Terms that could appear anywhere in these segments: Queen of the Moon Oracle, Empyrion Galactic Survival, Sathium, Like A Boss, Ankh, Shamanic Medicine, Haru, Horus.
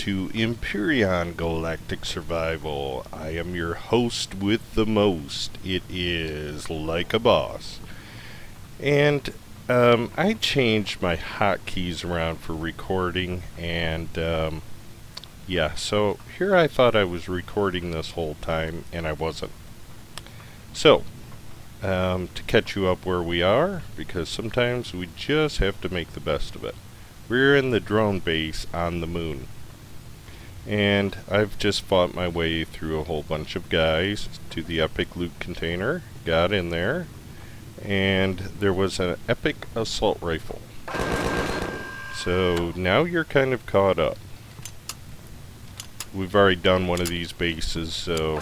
to Empyrion Galactic Survival. I am your host with the most. It is like a boss. And I changed my hotkeys around for recording, and yeah, so here I thought I was recording this whole time, and I wasn't. So, to catch you up where we are, because sometimes we just have to make the best of it. We're in the drone base on the moon. And I've just fought my way through a whole bunch of guys to the epic loot container, got in there, and there was an epic assault rifle. So now you're kind of caught up. We've already done one of these bases, so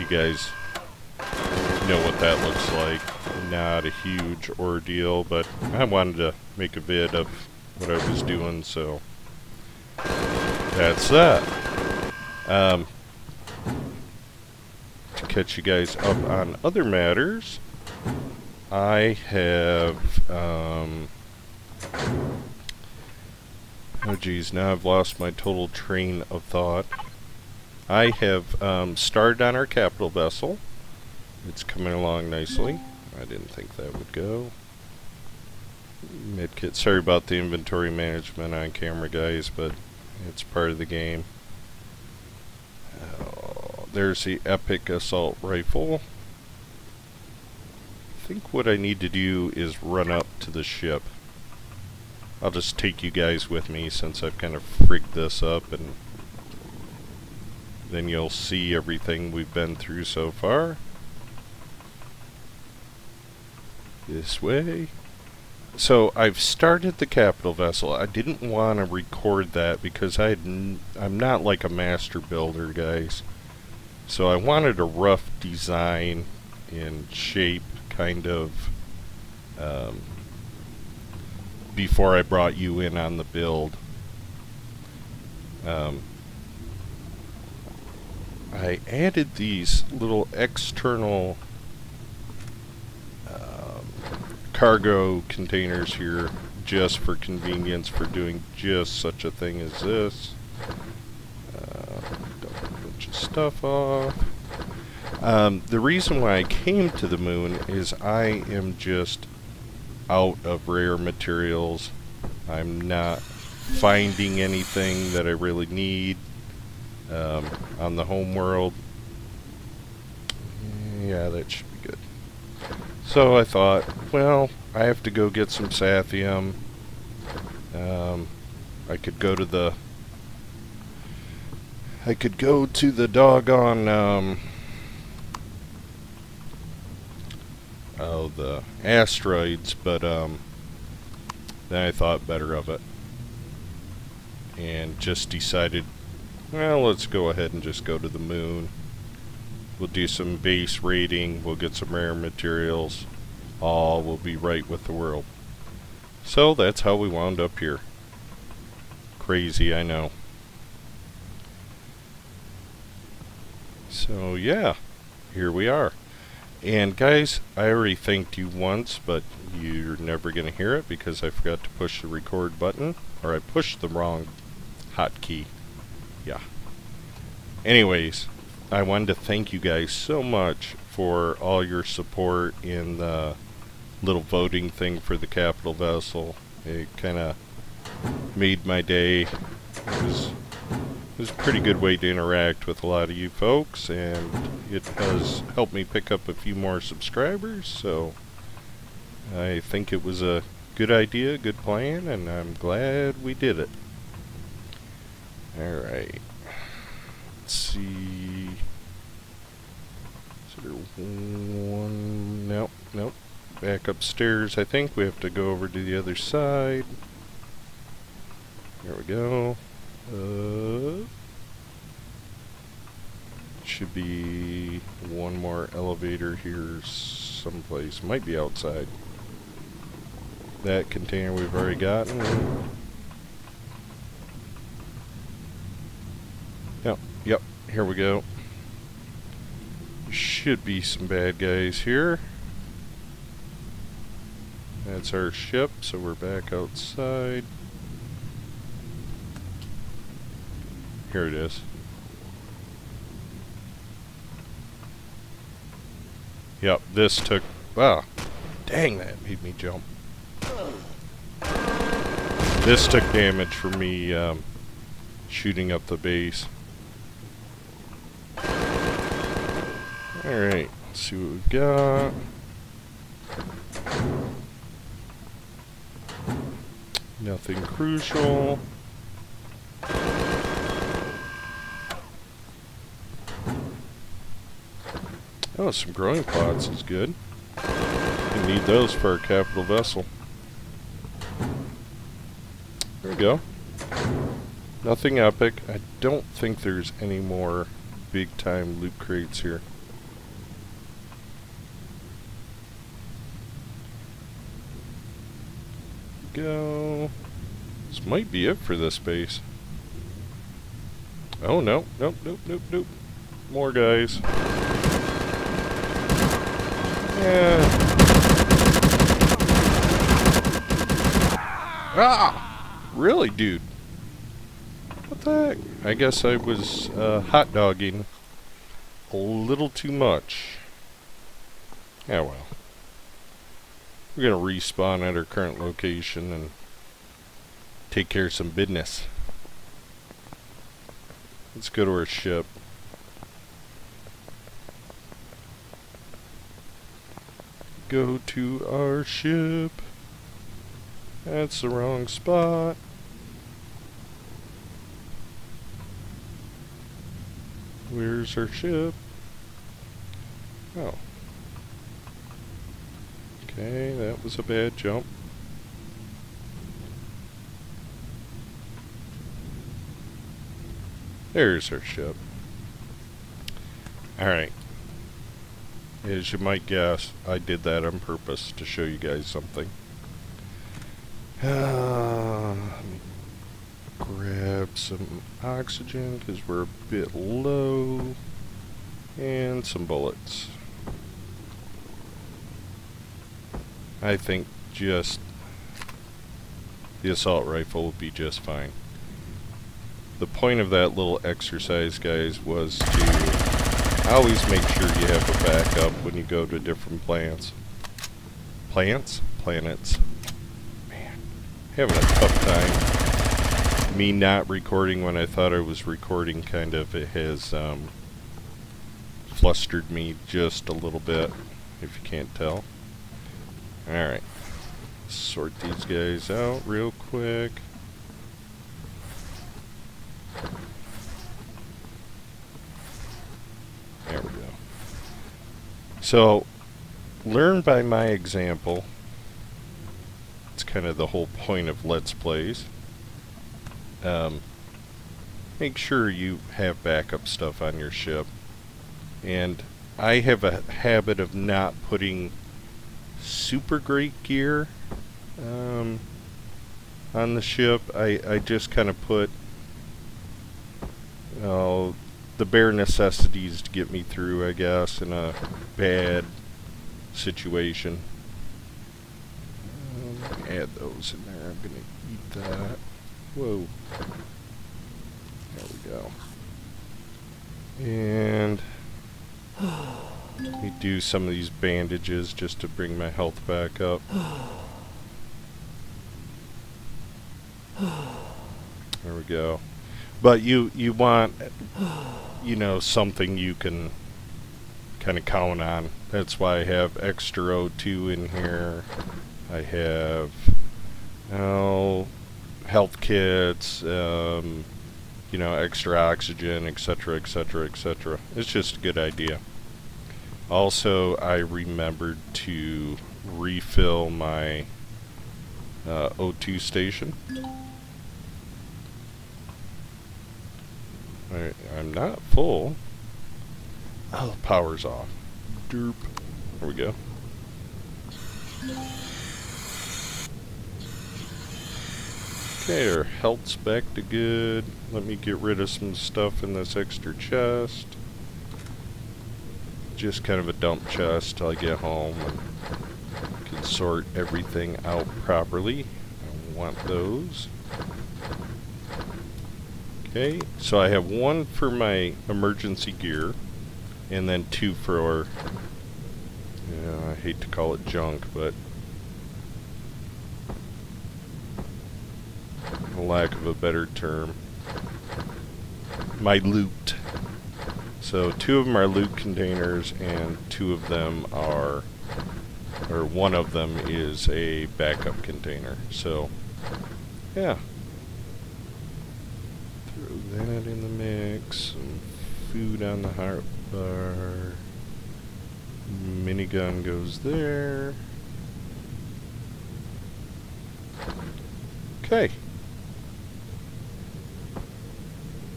you guys know what that looks like. Not a huge ordeal, but I wanted to make a vid of what I was doing, so that's that. To catch you guys up on other matters, I have oh geez, now I've lost my total train of thought. I have started on our capital vessel. It's coming along nicely. I didn't think that would go. Medkit, sorry about the inventory management on camera, guys, but it's part of the game. There's the epic assault rifle. I think what I need to do is run up to the ship. I'll just take you guys with me since I've kind of frigged this up, and then you'll see everything we've been through so far. This way. So I've started the capital vessel. I didn't want to record that because I'm not like a master builder, guys. So I wanted a rough design and shape kind of before I brought you in on the build. I added these little external cargo containers here just for convenience for doing just such a thing as this. Dump a bunch of stuff off. The reason why I came to the moon is I am just out of rare materials. I'm not finding anything that I really need on the home world. Yeah, that should be good. So I thought, well, I have to go get some Sathium. I could go to the... doggone... the asteroids, but then I thought better of it. And just decided, well, let's go ahead and just go to the moon. We'll do some base raiding, we'll get some rare materials, all will be right with the world. So that's how we wound up here. Crazy, I know. So yeah, here we are. And guys, I already thanked you once, but you're never going to hear it because I forgot to push the record button, or I pushed the wrong hotkey. Yeah. Anyways, I wanted to thank you guys so much for all your support in the little voting thing for the capital vessel. It kind of made my day. It was a pretty good way to interact with a lot of you folks, and it has helped me pick up a few more subscribers, so I think it was a good idea, good plan, and I'm glad we did it. Alright. Let's see. Is there one? Nope, nope. Back upstairs, I think. We have to go over to the other side. There we go. Should be one more elevator here someplace. Might be outside. That container we've already gotten. Yep, here we go. Should be some bad guys here. That's our ship, so we're back outside. Here it is. Yep, this took... Wow. Dang, that made me jump. This took damage for me shooting up the base. Alright, let's see what we've got. Nothing crucial. Oh, some growing pots is good. We need those for our capital vessel. There we go. Nothing epic. I don't think there's any more big time loot crates here. Go. This might be it for this base. Oh no, nope, nope, nope, nope. More guys. Yeah. Ah! Really, dude? What the heck? I guess I was hot dogging a little too much. Yeah, well. We're gonna respawn at our current location and take care of some business. Let's go to our ship. Go to our ship. That's the wrong spot. Where's our ship? Oh. Okay, that was a bad jump. There's our ship. Alright. As you might guess, I did that on purpose to show you guys something. Let me grab some oxygen because we're a bit low. And some bullets. I think just the assault rifle would be just fine. The point of that little exercise, guys, was to... always make sure you have a backup when you go to different plants. Plants? Planets. Man, having a tough time. Me not recording when I thought I was recording kind of has flustered me just a little bit, if you can't tell. Alright. Sort these guys out real quick. There we go. So, learn by my example. It's kind of the whole point of Let's Plays. Make sure you have backup stuff on your ship. And I have a habit of not putting super great gear on the ship. I just kind of put... the bare necessities to get me through, I guess, in a bad situation. Add those in there. I'm gonna eat that. Whoa. There we go. And let me do some of these bandages just to bring my health back up. There we go. But you want, you know, something you can kind of count on. That's why I have extra O2 in here. I have, health kits, you know, extra oxygen, etc., etc., etc. It's just a good idea. Also, I remembered to refill my O2 station. I'm not full. Oh, the power's off. Derp. There we go. Okay, our health's back to good. Let me get rid of some stuff in this extra chest. Just kind of a dump chest till I get home and can sort everything out properly. I want those. Okay, so I have one for my emergency gear, and then two for our, I hate to call it junk, but for lack of a better term, my loot. So two of them are loot containers, and two of them are, or one of them is a backup container. So, yeah. Throw that in the mix, some food on the heart bar, minigun goes there. Okay.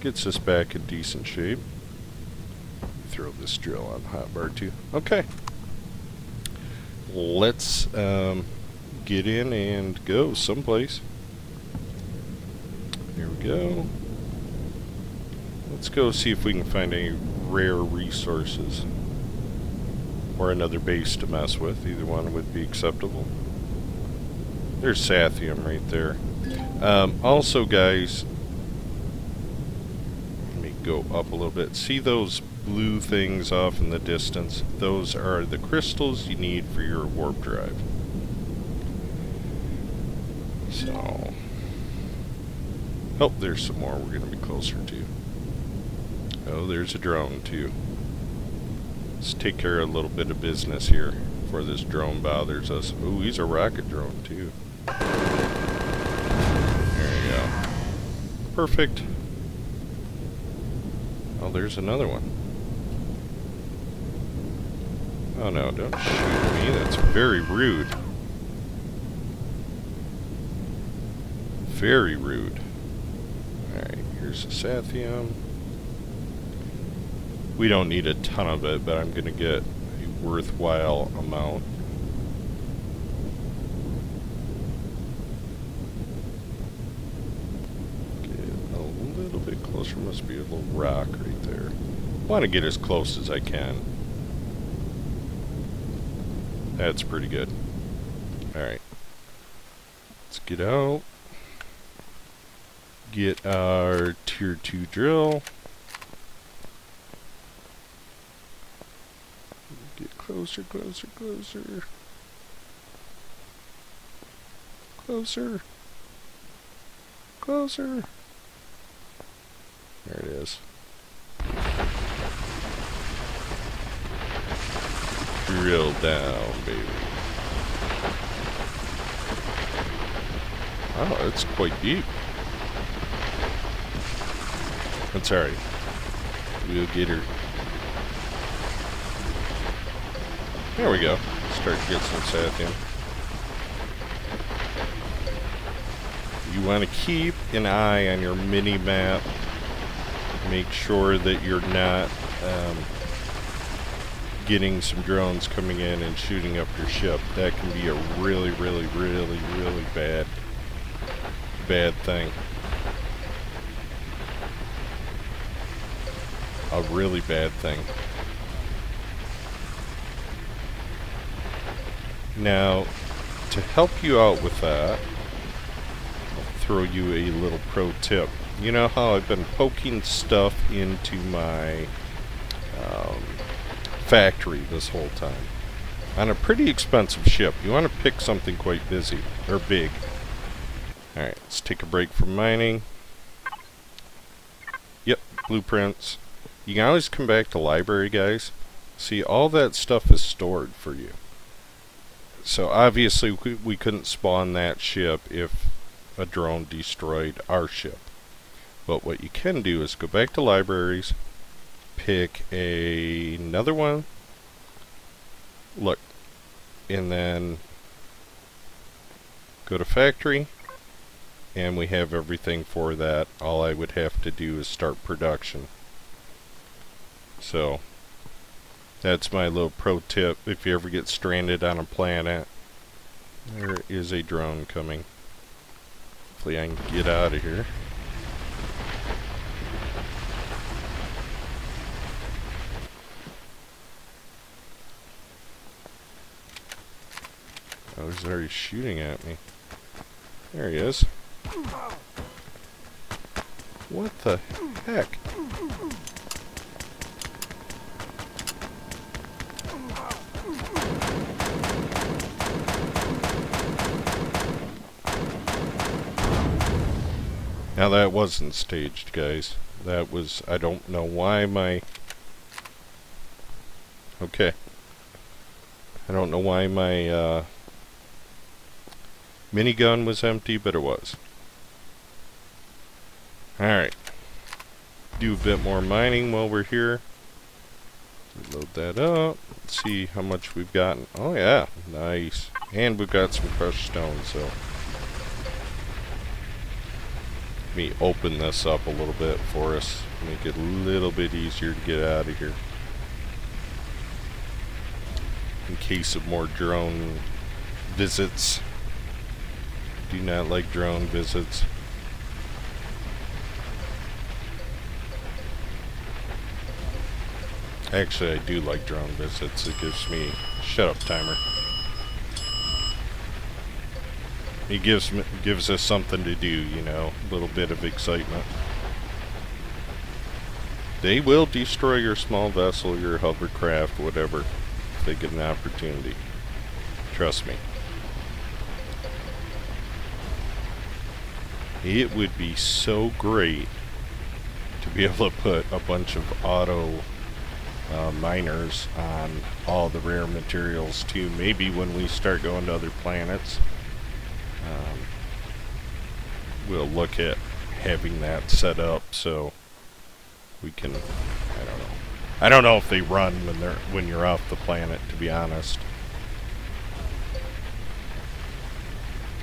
Gets us back in decent shape. Throw this drill on the hot bar too. Okay. Let's get in and go someplace. Here we go. Let's go see if we can find any rare resources. Or another base to mess with. Either one would be acceptable. There's Sathium right there. Also, guys, go up a little bit. See those blue things off in the distance? Those are the crystals you need for your warp drive. So, oh, there's some more we're going to be closer to. Oh, there's a drone too. Let's take care of a little bit of business here before this drone bothers us. Ooh, he's a rocket drone too. There you go. Perfect. Oh, there's another one. Oh no, don't shoot me. That's very rude. Very rude. Alright, here's the Sathium. We don't need a ton of it, but I'm going to get a worthwhile amount. There must be a little rock right there. I want to get as close as I can. That's pretty good. Alright. Let's get out. Get our tier 2 drill. Get closer, closer, closer. Closer. Closer. There it is. Drill down, baby. Oh, that's quite deep. That's alright. We'll get her. There we go. Start to get some Sathium. You want to keep an eye on your mini-map. Make sure that you're not getting some drones coming in and shooting up your ship. That can be a really, really, really, really bad thing. A really bad thing. Now, to help you out with that, I'll throw you a little pro tip. You know how I've been poking stuff into my factory this whole time. On a pretty expensive ship, you want to pick something quite busy, or big. Alright, let's take a break from mining. Yep, blueprints. You can always come back to library, guys. See, all that stuff is stored for you. So obviously we couldn't spawn that ship if a drone destroyed our ship. But what you can do is go back to libraries, pick another one, look, and then go to factory, and we have everything for that. All I would have to do is start production. So, that's my little pro tip. If you ever get stranded on a planet, there is a drone coming. Hopefully I can get out of here. Oh, he's already shooting at me. There he is. What the heck? Now that wasn't staged, guys. That was, I don't know why my... Okay. I don't know why my minigun was empty, but it was. Alright. Do a bit more mining while we're here. Load that up. Let's see how much we've gotten. Oh yeah, nice. And we've got some crushed stone, so... Let me open this up a little bit for us. Make it a little bit easier to get out of here. In case of more drone visits. Do not like drone visits. Actually, I do like drone visits. It gives me... Shut up, timer. It gives us something to do, you know, a little bit of excitement. They will destroy your small vessel, your hovercraft, whatever, if they get an opportunity. Trust me. It would be so great to be able to put a bunch of auto miners on all the rare materials too, maybe when we start going to other planets. We'll look at having that set up so we can, I don't know. I don't know if they run when you're off the planet, to be honest.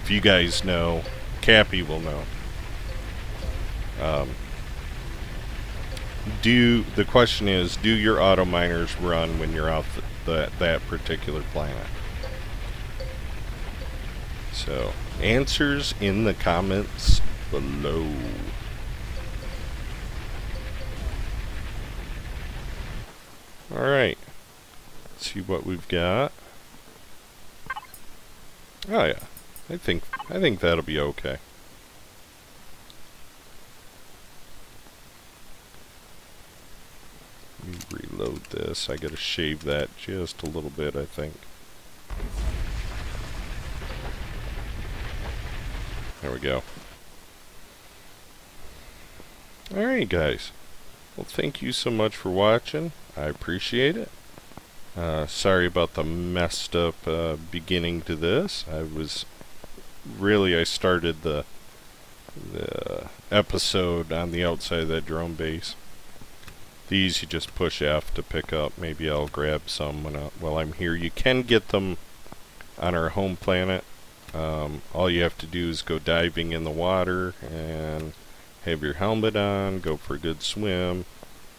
If you guys know, Cappy will know. The question is, do your auto miners run when you're off that particular planet? So, answers in the comments below. Alright. Let's see what we've got. Oh yeah. I think that'll be okay. Let me reload this. I gotta shave that just a little bit, I think. There we go. Alright guys, well thank you so much for watching, I appreciate it. Sorry about the messed up beginning to this. I started the episode on the outside of that drone base. These you just push F to pick up. Maybe I'll grab some while I'm here. You can get them on our home planet. All you have to do is go diving in the water and have your helmet on, go for a good swim,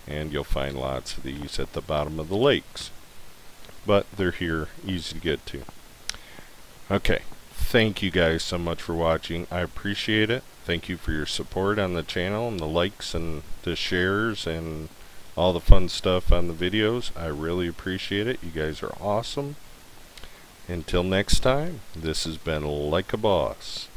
and you'll find lots of these at the bottom of the lakes. But they're here, easy to get to. Okay, thank you guys so much for watching. I appreciate it. Thank you for your support on the channel and the likes and the shares and all the fun stuff on the videos. I really appreciate it. You guys are awesome. Until next time, this has been Like a Boss.